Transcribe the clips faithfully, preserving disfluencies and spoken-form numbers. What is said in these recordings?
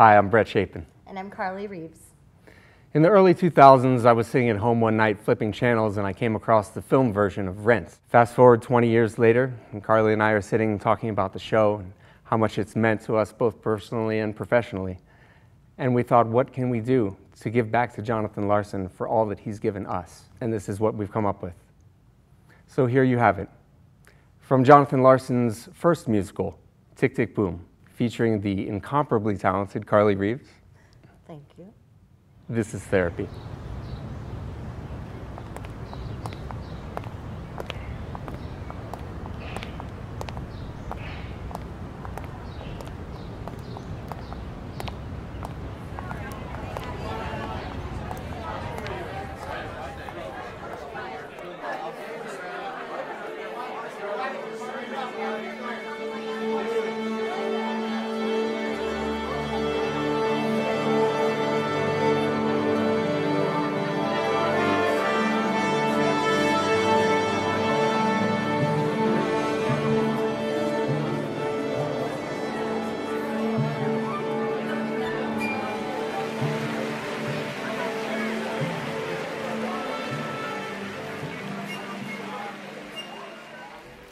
Hi, I'm Brett Chapin. And I'm Carly Reeves. In the early two thousands, I was sitting at home one night flipping channels and I came across the film version of Rent. Fast forward twenty years later, and Carly and I are sitting and talking about the show and how much it's meant to us both personally and professionally. And we thought, what can we do to give back to Jonathan Larson for all that he's given us? And this is what we've come up with. So here you have it. From Jonathan Larson's first musical, Tick, Tick, Boom, featuring the incomparably talented Carly Reeves. Thank you. This is Therapy.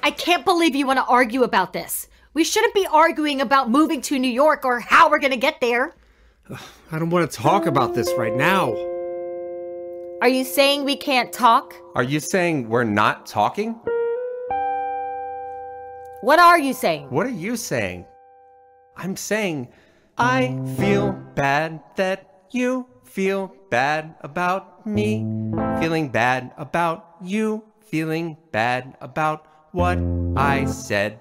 I can't believe you want to argue about this. We shouldn't be arguing about moving to New York or how we're going to get there. I don't want to talk about this right now. Are you saying we can't talk? Are you saying we're not talking? What are you saying? What are you saying? I'm saying I feel bad that you feel bad about me. Feeling bad about you. Feeling bad about what I said,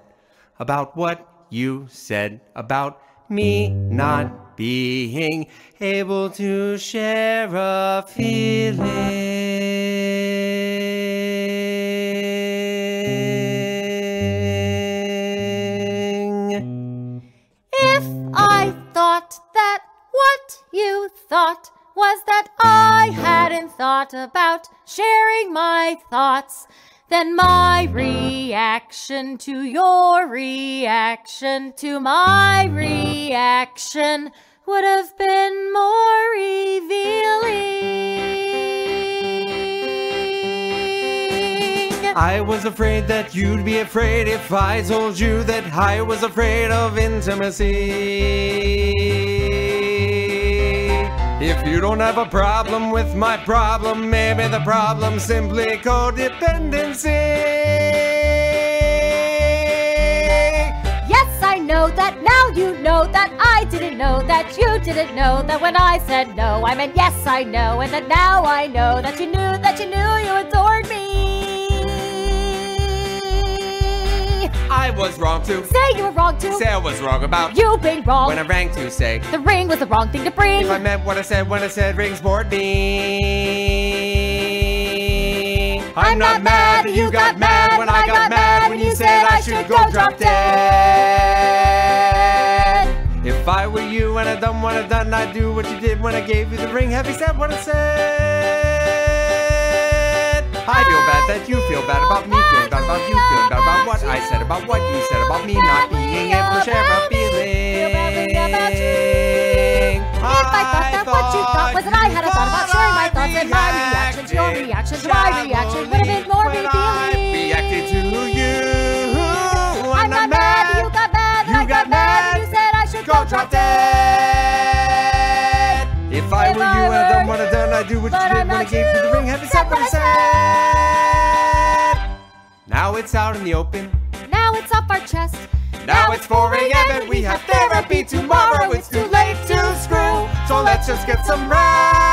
about what you said, about me not being able to share a feeling. If I thought that what you thought was that I hadn't thought about sharing my thoughts, then my reaction to your reaction to my reaction would have been more revealing. I was afraid that you'd be afraid if I told you that I was afraid of intimacy. If you don't have a problem with my problem, maybe the problem's simply codependency. Yes, I know that now you know that I didn't know that you didn't know that when I said no, I meant yes, I know, and that now I know that you knew that you knew you adored me. I was wrong to say you were wrong to say I was wrong about you being wrong when I rang to say the ring was the wrong thing to bring. If I meant what I said when I said rings bored me. I'm, I'm not, not mad that you got mad when I got mad when you said I should go drop dead. If I were you and I done what I done, I'd do what you did when I gave you the ring. Have you said what I said? I feel bad that you feel bad about me, feeling bad about you, feeling bad about what I said, about what you said, about me not being able to share a feeling. If I thought that what you thought was that I had a thought about sharing my thoughts and my reaction to your reaction to my reaction would have been more revealing. Reacted to you. I'm not mad, you got mad, I got mad, you said I should go drop dead. If I were you and I done what I done, I'd do what you did when I gave you the ring. Have you said what I said? Now it's out in the open. Now it's off our chest. Now it's four A M and we have therapy tomorrow. It's too late to screw, so let's just get some rest.